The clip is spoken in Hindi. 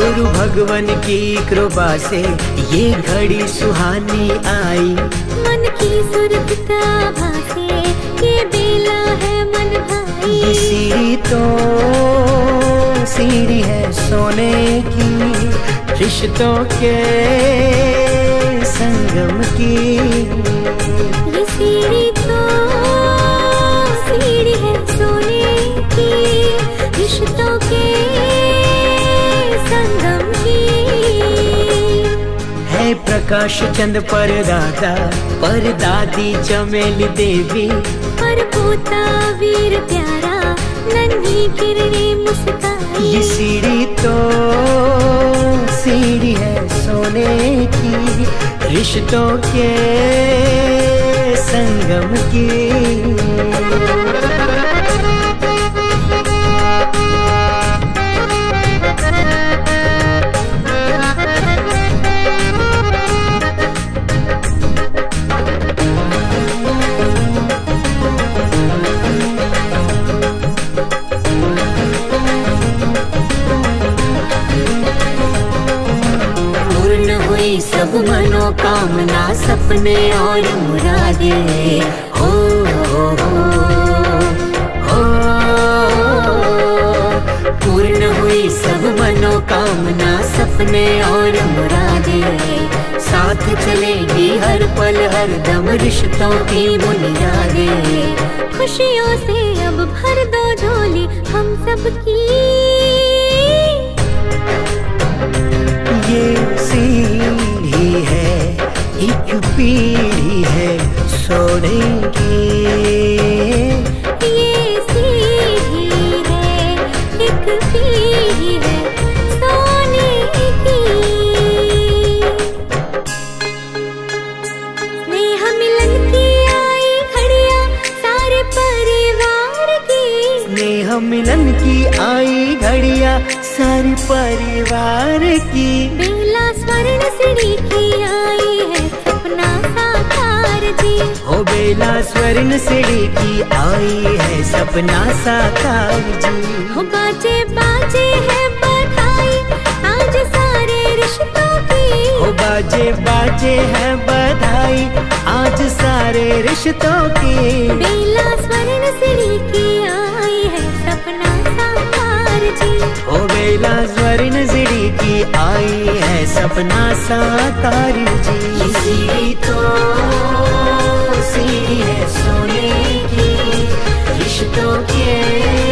गुरु भगवान की कृपा से ये घड़ी सुहानी आई। मन की सुरखता भासे ये बेला है मन भाई। ये सीढ़ी तो सीढ़ी है सोने की, रिश्तों के संगम की। ये सीढ़ी तो सीढ़ी है सोने की, रिश्तों के संगम की। है प्रकाश चंद परदादा परदादी चमेली देवी, पर पोता वीर प्यारा नन्ही किरने मुस्काई। ये सीढ़ी तो सीढ़ी है सोने की, रिश्तों के संगम की। सब मनोकामना सपने और मुरादे हो, हो, हो, हो। पूर्ण हुई सब मनोकामना सपने और मुरादे, साथ चलेगी हर पल हर दम रिश्तों की बुनियादें। खुशियों से अब भर दो झोली हम सबकी। ये सीढ़ी है एक पीढ़ी है सोने की। ये सीढ़ी है एक पीढ़ी है सोने की। स्नेह मिलन की आई घड़ियां सारे परिवार की। स्नेह मिलन की आई घड़ियां सारे परिवार की। बेला स्वर्ण सिढ़ी की आई है सपना साकार जी। ओ बेला स्वर्ण सिढ़ी की आई है सपना साकार जी। हो बाजे बाजे है बधाई आज सारे रिश्तों की। हो बाजे बाजे है बधाई आज सारे रिश्तों की। बेला स्वर्ण सिढ़ी की आई है सपना साकार जी। ओ बेला स्वर्ण सिढ़ी की आई है सपना साकार जी। ये सीढ़ी तो सीढ़ी है सोने की, रिश्तों के